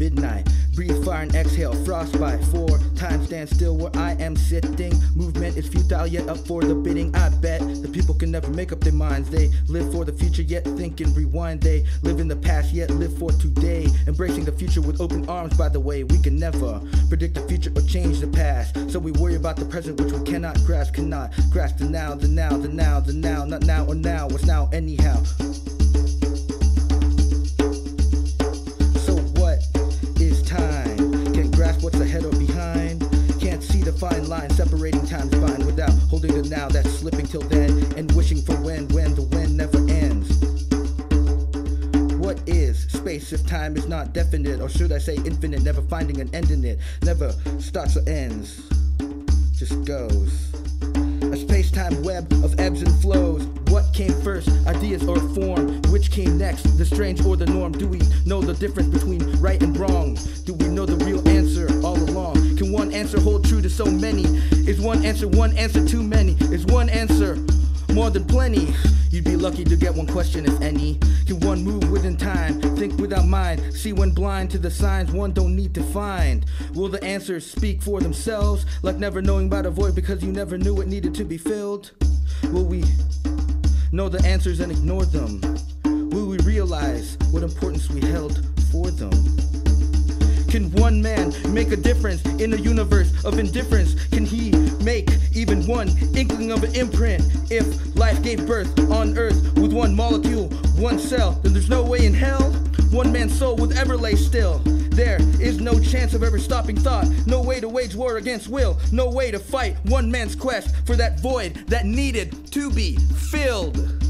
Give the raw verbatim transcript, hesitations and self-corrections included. midnight. Breathe fire and exhale, frostbite. Four times stand still where I am sitting. Movement is futile yet up for the bidding. I bet the people can never make up their minds. They live for the future yet think and rewind. They live in the past yet live for today. Embracing the future with open arms, by the way. We can never predict the future or change the past. So we worry about the present which we cannot grasp. Cannot grasp the now, the now, the now, the now. Not now or now, what's now anyhow. Fine line separating time's bind without holding the now that's slipping till then and wishing for when, when the when never ends. What is space if time is not definite, or should I say infinite, never finding an end in it, never starts or ends, just goes. A space-time web of ebbs and flows. What came first, ideas or form? Which came next, the strange or the norm? Do we know the difference between right and wrong? Do we know the real answer all along? Can one answer hold true to so many? Is one answer one answer too many? Is one answer more than plenty? You'd be lucky to get one question if any. Can one move within time, think without mind, see when blind to the signs one don't need to find? Will the answers speak for themselves, like never knowing about a void because you never knew it needed to be filled? Will we know the answers and ignore them? Will we realize what importance we held for them? Can one man make a difference in a universe of indifference? Can he make even one inkling of an imprint? If life gave birth on earth with one molecule, one cell, then there's no way in hell one man's soul would ever lay still. There is no chance of ever stopping thought, no way to wage war against will, no way to fight one man's quest for that void that needed to be filled.